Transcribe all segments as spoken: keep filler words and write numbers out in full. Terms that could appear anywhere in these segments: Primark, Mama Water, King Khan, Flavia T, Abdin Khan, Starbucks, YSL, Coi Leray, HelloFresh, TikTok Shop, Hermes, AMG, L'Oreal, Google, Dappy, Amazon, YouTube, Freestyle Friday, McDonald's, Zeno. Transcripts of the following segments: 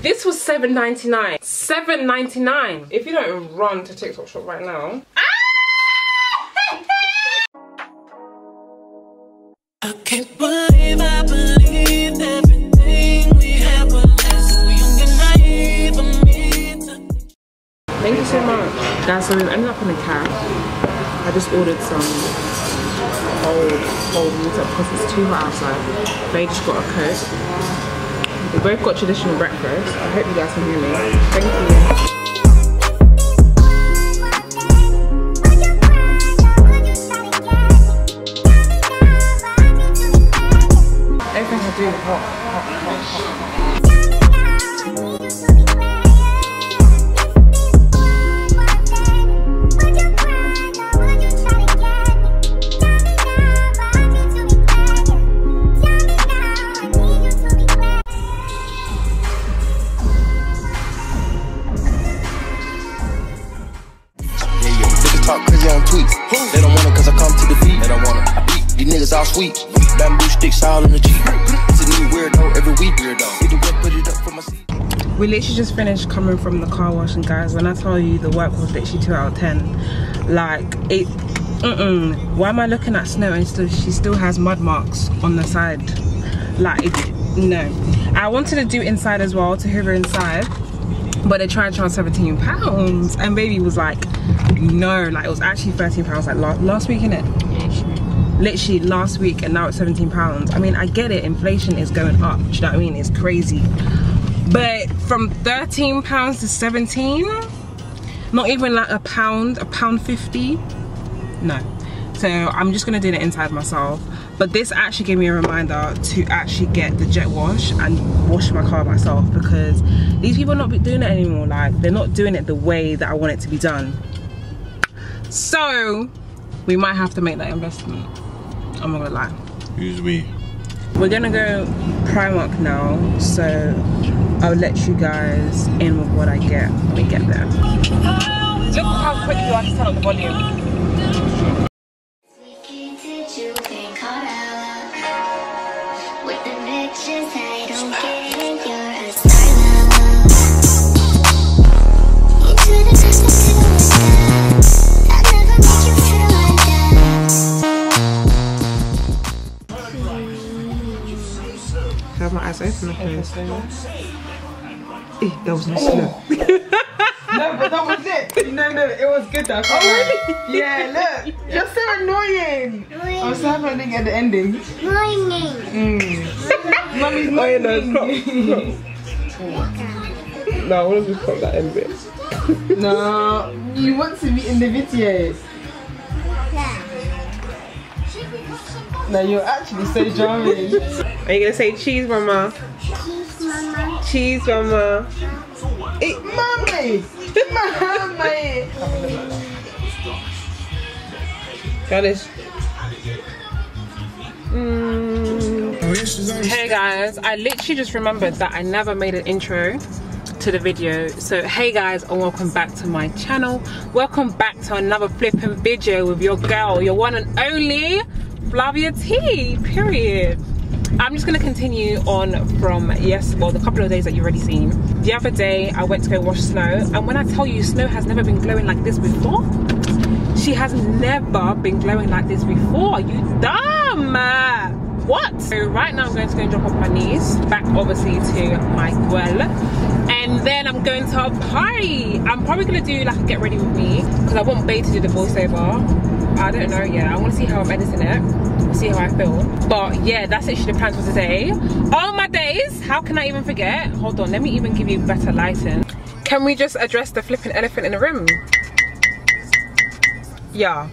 This was seven ninety-nine. seven ninety-nine. If you don't run to TikTok Shop right now. I can't believe I believed everything we had was so young and naive for me to... Thank you so much. Guys, so we've ended up in a cab. I just ordered some cold, cold water because it's too hot outside. They just got a coat. We both got traditional breakfast. I hope you guys can hear me. Thank you. Everything I do is hot, hot, hot, sweet, bamboo sticks all in the cheek. It's a new weirdo every week. Weirdo. We do put it up for my seat. We literally just finished coming from the car wash, and guys, when I tell you the work was literally two out of ten, like it. Mm mm. Why am I looking at snow and still she still has mud marks on the side? Like it, no. I wanted to do inside as well to her inside, but they tried to charge seventeen pounds, and baby was like, no, like it was actually thirteen pounds like last last week, innit? Literally last week, and now it's seventeen pounds. I mean, I get it, inflation is going up, do you know what I mean? It's crazy. But from thirteen pounds to seventeen, not even like a pound, a pound fifty, no. So I'm just gonna do the inside myself. But this actually gave me a reminder to actually get the jet wash and wash my car myself, because these people are not doing it anymore. Like, they're not doing it the way that I want it to be done. So, we might have to make that investment. I'm not gonna lie. Who's we? We're gonna go Primark now, so I'll let you guys in with what I get when we get there. Look how quickly I can turn up the volume. Open eh, that was not slow. No, but that was it. No, no, it was good though. Oh really? Yeah, look. You're so annoying. Annoying. I'm so happy I didn't get the ending. Annoying. Mm. Mummy's annoying. No, no, I want to just cut that end bit. No, you want to be in the video. No, you're actually so charming. Are you gonna say cheese, mama? Cheese, mama. Cheese, mama. Eat, mommy. Mommy. Got it. Mm. Hey guys, I literally just remembered that I never made an intro to the video. So hey guys, and welcome back to my channel. Welcome back to another flipping video with your girl, your one and only. Flavia T, period. I'm just gonna continue on from yes, well, the couple of days that you've already seen. The other day, I went to go wash Snow, and when I tell you, Snow has never been glowing like this before. She has never been glowing like this before. You dumb! What? So right now, I'm going to go and drop off my niece, back obviously to my girl, and then I'm going to a party. I'm probably gonna do like a get ready with me because I want Bae to do the voiceover. I don't know yet. I want to see how I'm editing it, see how I feel. But yeah, that's literally the plans for today. Oh my days, how can I even forget? Hold on, let me even give you better lighting. Can we just address the flipping elephant in the room? Yeah,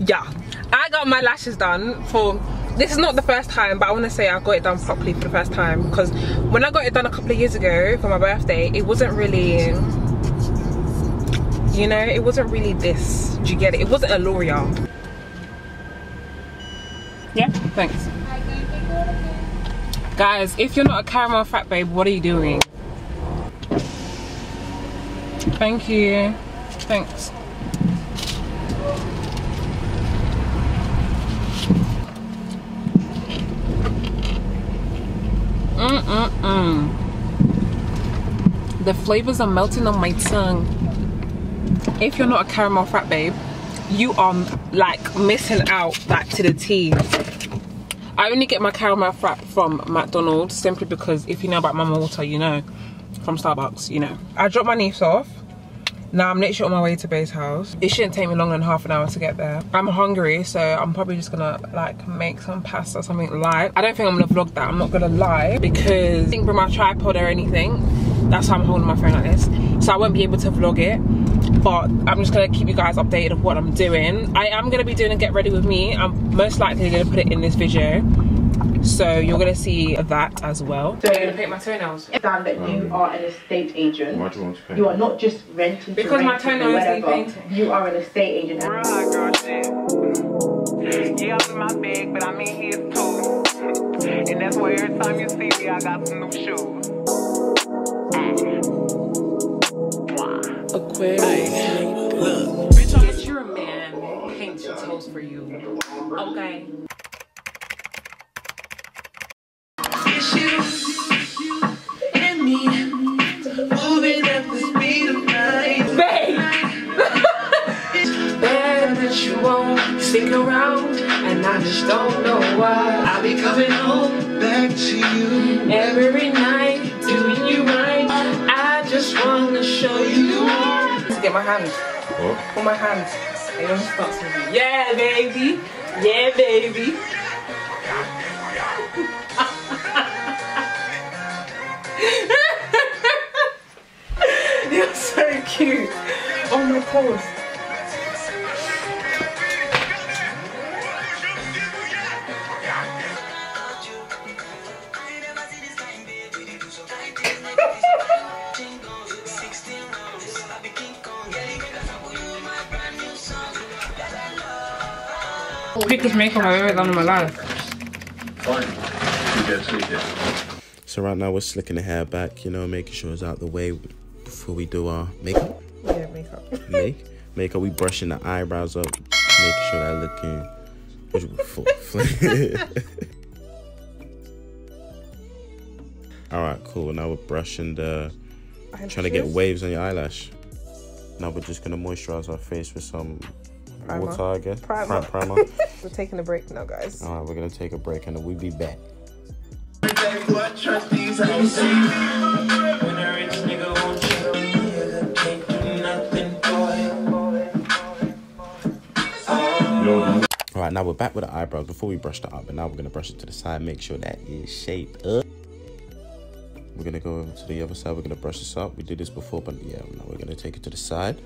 yeah. I got my lashes done for, this is not the first time, but I want to say I got it done properly for the first time, because when I got it done a couple of years ago for my birthday, it wasn't really, you know, it wasn't really this. Do you get it? It wasn't a L'Oreal. Yeah, thanks. Guys, if you're not a caramel fat babe, what are you doing? Thank you. Thanks. Mm-mm-mm. The flavors are melting on my tongue. If you're not a caramel frappe, babe, you are like missing out, like to the T. I only get my caramel frappe from McDonald's simply because if you know about Mama Water, you know, from Starbucks, you know. I dropped my niece off. Now I'm literally on my way to Bae's house. It shouldn't take me longer than half an hour to get there. I'm hungry, so I'm probably just gonna like make some pasta or something light. I don't think I'm gonna vlog that, I'm not gonna lie, because I didn't bring my tripod or anything. That's why I'm holding my phone like this. So I won't be able to vlog it, but I'm just gonna keep you guys updated of what I'm doing. I am gonna be doing a get ready with me. I'm most likely gonna put it in this video. So you're gonna see that as well. So you're gonna paint my toenails. Understand that you um, are an estate agent. Why do you want to paint? You are not just renting. Because to my toenails need painting. You are an estate agent. Right, girl, shit. Yeah, I'm in my bag, but I'm in his too. And that's why every time you see me, I got some new shoes. Aquarius. Get your man paint your toes for you. Okay. Around and I just don't know why. I'll be coming home back to you every night, doing you right. I just wanna show you. Let's get my hands. What? Put my hands. They don't stop with me. Yeah, baby. Yeah, baby. You're so cute. Oh my gosh. Biggest makeup I've ever done in my life. So right now we're slicking the hair back, you know, making sure it's out the way before we do our makeup. Yeah, makeup. Make makeup. We brushing the eyebrows up, making sure they're looking. All right, cool. Now we're brushing the, eyelashes. Trying to get waves on your eyelash. Now we're just gonna moisturize our face with some. Primer. Water, I guess. Primer. Primer. We're taking a break now, guys. All right, we're gonna take a break and we'll be back. All right, now we're back with the eyebrows. Before we brushed it up, and now we're gonna brush it to the side, make sure that is shaped up. We're gonna go over to the other side. We're gonna brush this up. We did this before, but yeah, now we're gonna take it to the side.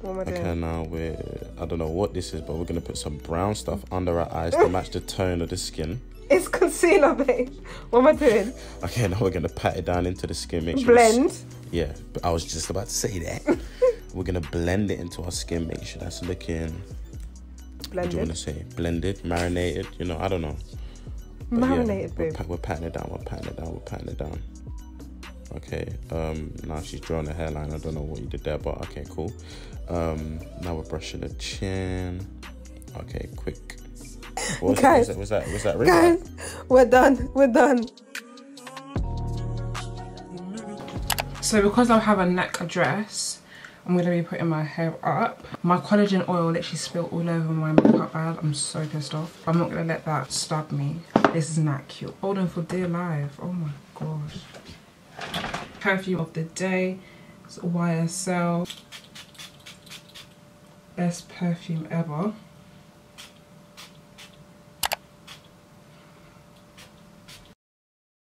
What am I doing? Okay, now we're, I don't know what this is, but we're going to put some brown stuff under our eyes to match the tone of the skin. It's concealer, babe. What am I doing? Okay, now we're going to pat it down into the skin. Make sure blend? Yeah, but I was just about to say that. We're going to blend it into our skin, make sure that's looking... Blended? What do you want to say? Blended, marinated, you know, I don't know. But marinated, yeah, babe. We're, we're patting it down, we're patting it down, we're patting it down. Okay, um, now she's drawing the hairline. I don't know what you did there, but okay, cool. Um, now we're brushing the chin. Okay, quick. What was guys, that? Was that? Was that? Was that guys, we're done. We're done. So because I have a neck dress, I'm gonna be putting my hair up. My collagen oil literally spilled all over my makeup bag. I'm so pissed off. I'm not gonna let that stab me. This is not cute. Hold on for dear life. Oh my gosh. Perfume of the day, it's Y S L, best perfume ever.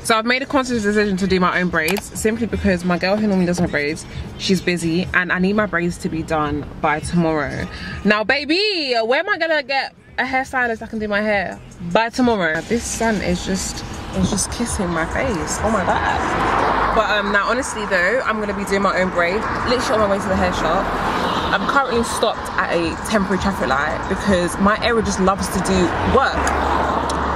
So I've made a conscious decision to do my own braids simply because my girl who normally does my braids, she's busy and I need my braids to be done by tomorrow. Now baby, where am I gonna get a hairstylist that can do my hair by tomorrow? This sun is just, it's just kissing my face, oh my god. But um, now honestly though, I'm gonna be doing my own braid, literally on my way to the hair shop. I'm currently stopped at a temporary traffic light because my area just loves to do work.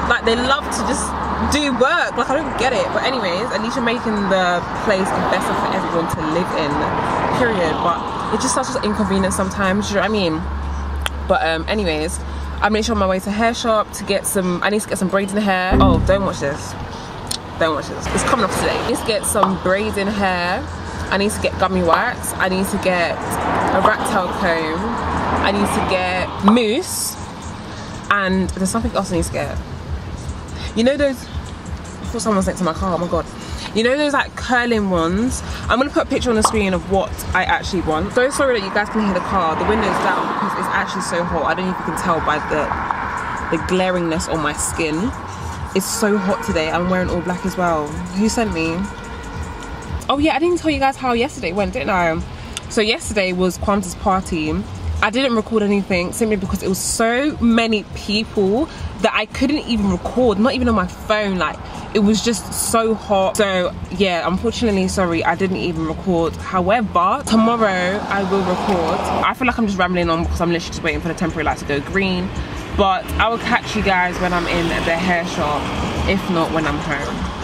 Like they love to just do work, like I don't get it. But anyways, at least you're making the place better for everyone to live in, period. But it's just such an inconvenience sometimes, you know what I mean? But um, anyways, I'm literally on my way to hair shop to get some, I need to get some braids in the hair. Oh, don't watch this. Don't watch this. It's coming up today. Let's get some braids in hair I need to get gummy works, I need to get a rat tail comb, I need to get mousse, and there's something else I need to get. You know those, I thought someone was next to my car, oh my god. You know those like curling ones? I'm gonna put a picture on the screen of what I actually want. So sorry that you guys can hear the car, the window's down because it's actually so hot. I don't know if you can tell by the, the glaringness on my skin. It's so hot today. I'm wearing all black as well. Who sent me? Oh yeah, I didn't tell you guys how yesterday went, didn't I? So yesterday was Quanta's party. I didn't record anything simply because it was so many people that I couldn't even record, not even on my phone. Like, it was just so hot. So yeah, unfortunately, sorry, I didn't even record. However, tomorrow I will record. I feel like I'm just rambling on because I'm literally just waiting for the temporary light to go green. But I will catch you guys when I'm in the hair shop, if not when I'm home.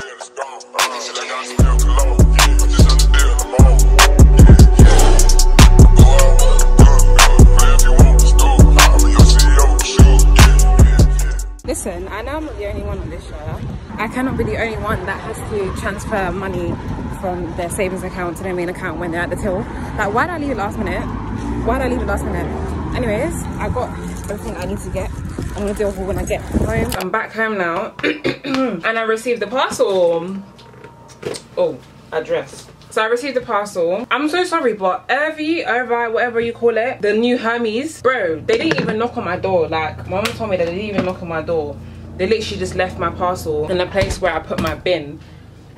Listen, I know I'm not the only one on this show. I cannot be the only one that has to transfer money from their savings account to their main account when they're at the till. Like, why did I leave it last minute? Why did I leave it last minute? Anyways, I got everything I need to get. I'm gonna deal with it when I get home. I'm back home now, and I received the parcel. Oh, address. So I received the parcel. I'm so sorry, but Irvi, Irvi, whatever you call it, the new Hermes, bro, they didn't even knock on my door. Like, my mom told me that they didn't even knock on my door. They literally just left my parcel in the place where I put my bin.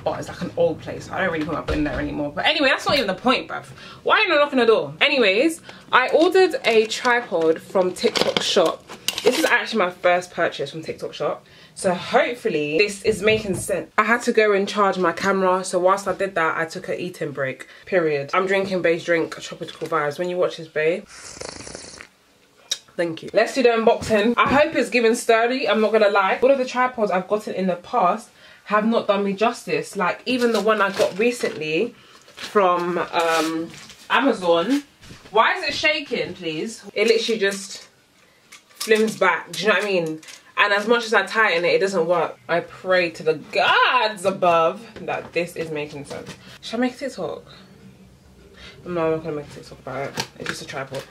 Oh, it's like an old place. I don't really put my bin there anymore. But anyway, that's not even the point, bruv. Why are you not knocking the door? Anyways, I ordered a tripod from TikTok Shop. This is actually my first purchase from TikTok Shop. So hopefully this is making sense. I had to go and charge my camera. So whilst I did that, I took an eating break, period. I'm drinking Bae's drink, Tropical Vibes. When you watch this, Bae, thank you. Let's do the unboxing. I hope it's giving sturdy, I'm not gonna lie. All of the tripods I've gotten in the past have not done me justice. Like, even the one I got recently from um, Amazon. Why is it shaking, please? It literally just flims back, do you know what I mean? And as much as I tighten it, it doesn't work. I pray to the gods above that this is making sense. Should I make a TikTok? No, I'm not gonna make a TikTok about it. It's just a tripod.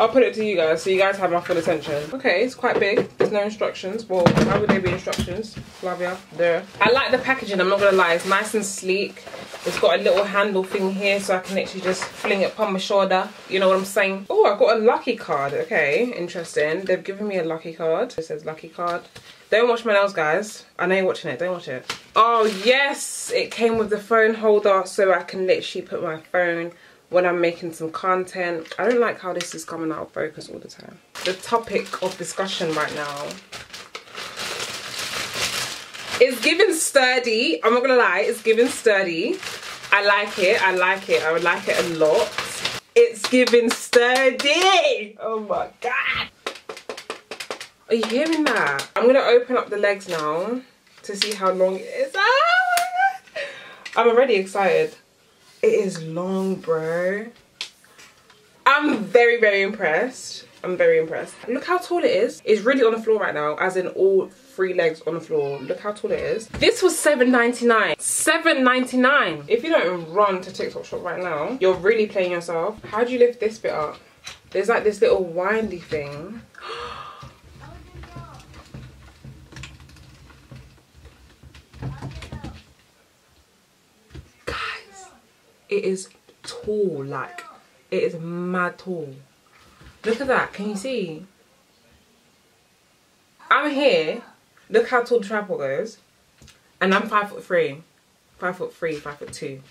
I'll put it to you guys so you guys have my full attention. Okay, it's quite big. There's no instructions. Well, why would there be instructions? Flavia, there. I like the packaging, I'm not gonna lie. It's nice and sleek. It's got a little handle thing here so I can literally just fling it upon my shoulder. You know what I'm saying? Oh, I got a lucky card. Okay, interesting. They've given me a lucky card. It says lucky card. Don't watch my nails, guys. I know you're watching it. Don't watch it. Oh, yes. It came with the phone holder so I can literally put my phone when I'm making some content. I don't like how this is coming out of focus all the time. The topic of discussion right now is giving sturdy. I'm not gonna lie, it's giving sturdy. I like it, I like it, I would like it a lot. It's giving sturdy. Oh my god. Are you hearing that? I'm gonna open up the legs now to see how long it is. Oh my god. I'm already excited. It is long, bro. I'm very, very impressed. I'm very impressed. Look how tall it is. It's really on the floor right now, as in all three legs on the floor. Look how tall it is. This was seven ninety-nine. seven ninety-nine. If you don't run to TikTok Shop right now, you're really playing yourself. How do you lift this bit up? There's like this little windy thing. Guys, it is tall, like, it is mad tall. Look at that, can you see? I'm here, look how tall the tripod goes, and I'm five foot three, five foot three, five foot two.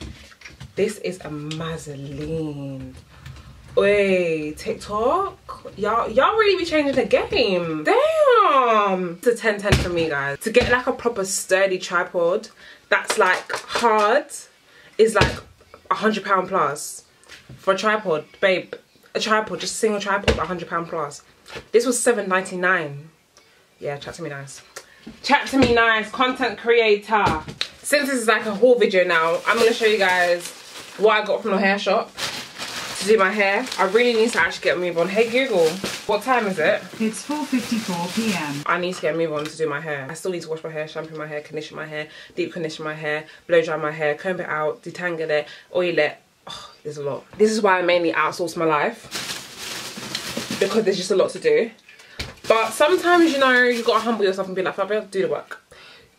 This is a mazzoline. Wait, TikTok? Y'all y'all really be changing the game. Damn! It's a ten ten for me, guys. To get like a proper sturdy tripod that's like hard is like a hundred pound plus. For a tripod, babe. A tripod, just a single tripod, a hundred pounds plus. This was seven ninety-nine. Yeah, chat to me nice. Chat to me nice, content creator. Since this is like a haul video now, I'm going to show you guys what I got from the hair shop to do my hair. I really need to actually get a move on. Hey Google. What time is it? It's four fifty-four p m I need to get a move on to do my hair. I still need to wash my hair, shampoo my hair, condition my hair, deep condition my hair, blow dry my hair, comb it out, detangle it, oil it. Oh, there's a lot. This is why I mainly outsource my life, because there's just a lot to do. But sometimes, you know, you've got to humble yourself and be like, Fabio, do the work.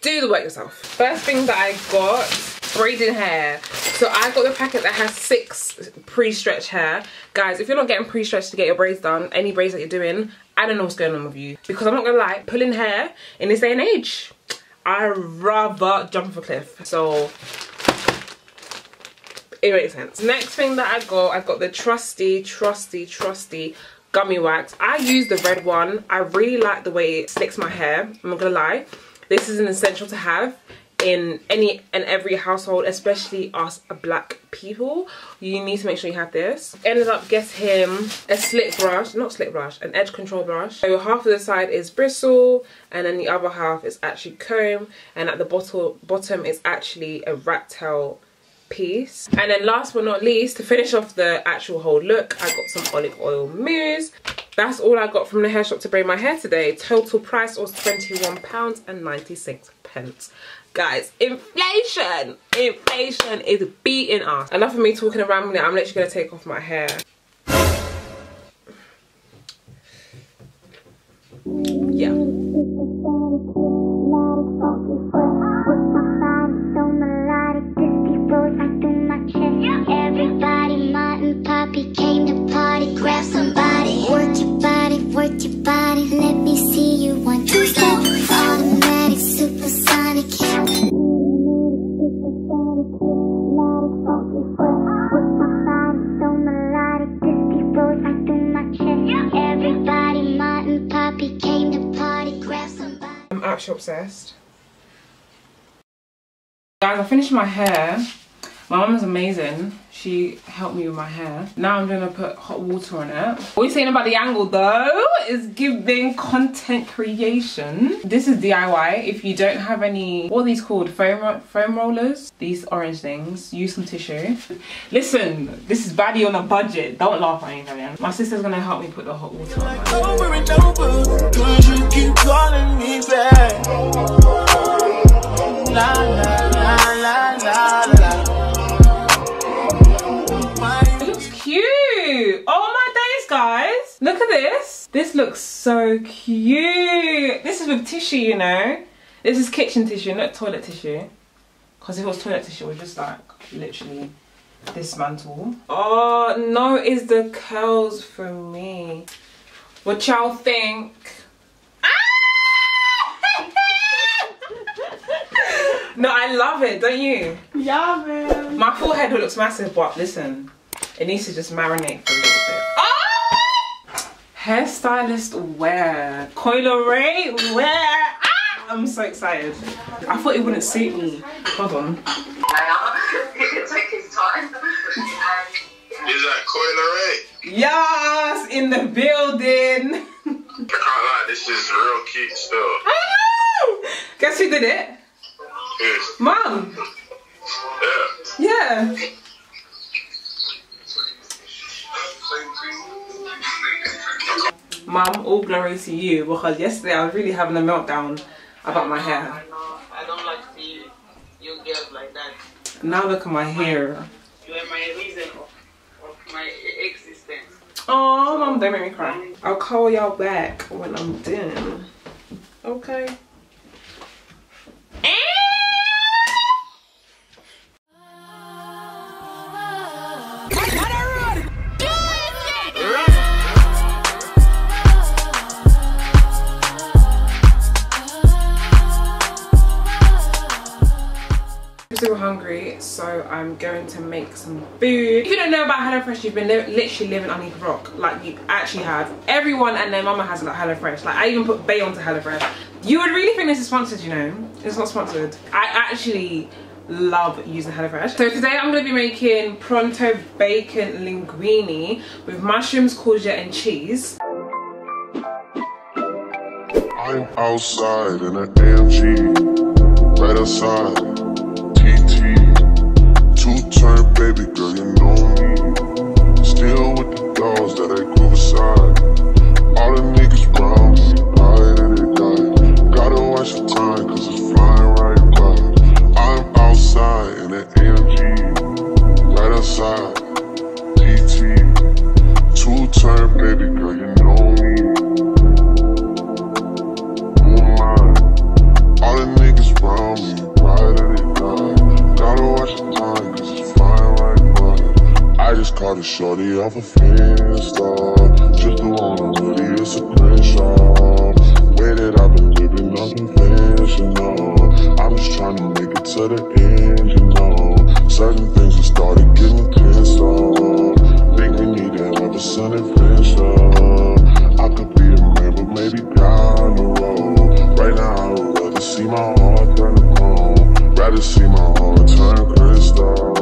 Do the work yourself. First thing that I got, braiding hair. So I got the packet that has six pre-stretch hair. Guys, if you're not getting pre-stretched to get your braids done, any braids that you're doing, I don't know what's going on with you. Because I'm not gonna lie, pulling hair in this day and age, I rather jump off a cliff. So it makes sense. Next thing that I got, I got the trusty, trusty, trusty gummy wax. I use the red one. I really like the way it sticks my hair. I'm not gonna lie. This is an essential to have in any and every household, especially us black people. You need to make sure you have this. Ended up getting him a slick brush, not slick brush, an edge control brush. So half of the side is bristle and then the other half is actually comb, and at the bottom, bottom is actually a rat tail piece. And then last but not least, to finish off the actual whole look, I got some olive oil mousse. That's all I got from the hair shop to braid my hair today. Total price was twenty-one pounds ninety-six. Guys, inflation! Inflation is beating us. Enough of me talking and rambling. I'm literally going to take off my hair. Yeah. Everybody, Ma and Poppy came to party. Grab somebody. Work your body, work your body. Let me see you one, two, step. Automatic, supersonic. Everybody, Ma and Poppy came to party. Grab somebody. I'm actually obsessed. Guys, I finished my hair. My mum is amazing. She helped me with my hair. Now I'm gonna put hot water on it. What are you saying about the angle though? It's giving content creation. This is D I Y. If you don't have any, what are these called? Foam, foam rollers? These orange things. Use some tissue. Listen, this is baddie on a budget. Don't laugh at me, man. My sister's gonna help me put the hot water on. Like over and over, 'cause you keep calling me back. La, la, la, la, la, la. Guys, look at this. This looks so cute. This is with tissue, you know. This is kitchen tissue, not toilet tissue. Because if it was toilet tissue, it was just like literally dismantle. Oh, no is the curls for me. What y'all think? Ah! No, I love it, don't you? Yeah, man. My forehead looks massive, but listen, it needs to just marinate for a little bit. Hairstylist wear, Coi Leray wear. Ah! I'm so excited. I thought it wouldn't suit me. Hold on. It took his time. Is that Coi Leray? Yes, in the building. I can't lie, this is real cute still. Oh! Guess who did it? Who? Mum. Yeah. Yeah. Mum, all glory to you, because yesterday I was really having a meltdown about my hair. I know, I don't like to see you girls like that. Now look at my hair. You are my reason of, of my existence. Oh, Mum, don't make me cry. I'll call y'all back when I'm done. Okay. Hungry, so I'm going to make some food. If you don't know about HelloFresh, you've been li literally living underneath a rock. Like, you actually have. Everyone and their mama has got HelloFresh. Like, I even put bae onto HelloFresh. You would really think this is sponsored, you know. It's not sponsored. I actually love using HelloFresh. So today I'm going to be making pronto bacon linguine with mushrooms, courgette and cheese. I'm outside in an A M G, right outside. Two-turn baby girl, you know me. Still with the dolls that I grew beside. outside. P T, two-time baby girl, you know me. Who am I? All the niggas round me, ride or they die. Gotta watch the time, cause it's flying like mine. I just caught a shorty off a Finsta. Just the one I'm really, it's a Crenshaw. Way that I've been living, I'm conventional. I'm just trying to make it to the end, you know. Certain things have started getting pissed off. Think we need to have a sunny friendship. I could be a man, but maybe down the road. Right now I would rather see my heart turn to bone. Rather see my heart turn crystal.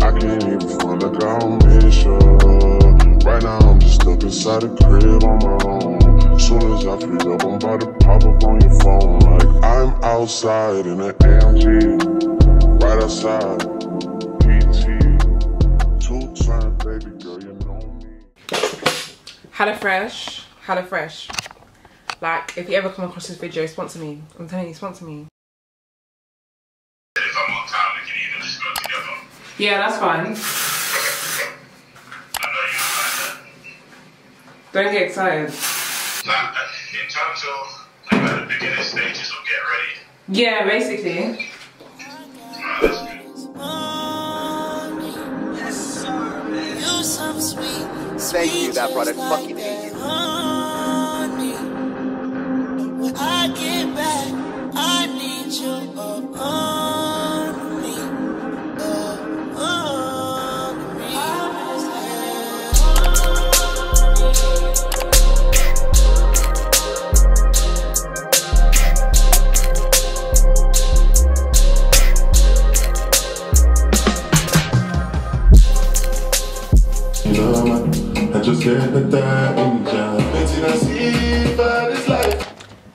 I can't even feel like I don't miss you. Right now I'm just stuck inside a crib on my own. Soon as I free up, I'm about to pop up on your phone. Like I'm outside in an A M G. Right outside. HelloFresh, HelloFresh. Like, if you ever come across this video, sponsor me. I'm telling you, sponsor me. If I'm on time, we can even just go together. Yeah, that's fine. I know you like that. Don't get excited. Like, in terms of, like, at the beginning stages of get ready. Yeah, basically. Nah, that's good. Yes, sir. You're so sweet. Thank you, that brother. Fucking hate you. When I get back, I need you on me.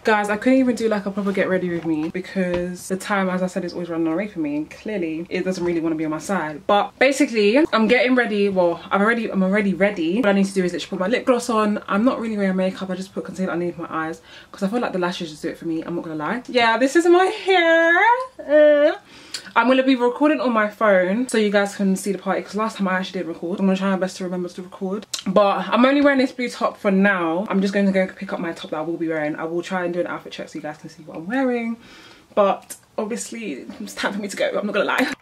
Guys, I couldn't even do like a proper get ready with me because the time, as I said, is always running away from me. Clearly, it doesn't really want to be on my side. But basically, I'm getting ready. Well, I've already, I'm already ready. What I need to do is literally put my lip gloss on. I'm not really wearing makeup. I just put concealer underneath my eyes because I feel like the lashes just do it for me. I'm not gonna lie. Yeah, this is my hair. Uh. I'm gonna be recording on my phone so you guys can see the party because last time I actually didn't record. I'm gonna try my best to remember to record. But I'm only wearing this blue top for now. I'm just going to go pick up my top that I will be wearing. I will try and do an outfit check so you guys can see what I'm wearing. But obviously it's time for me to go, I'm not gonna lie.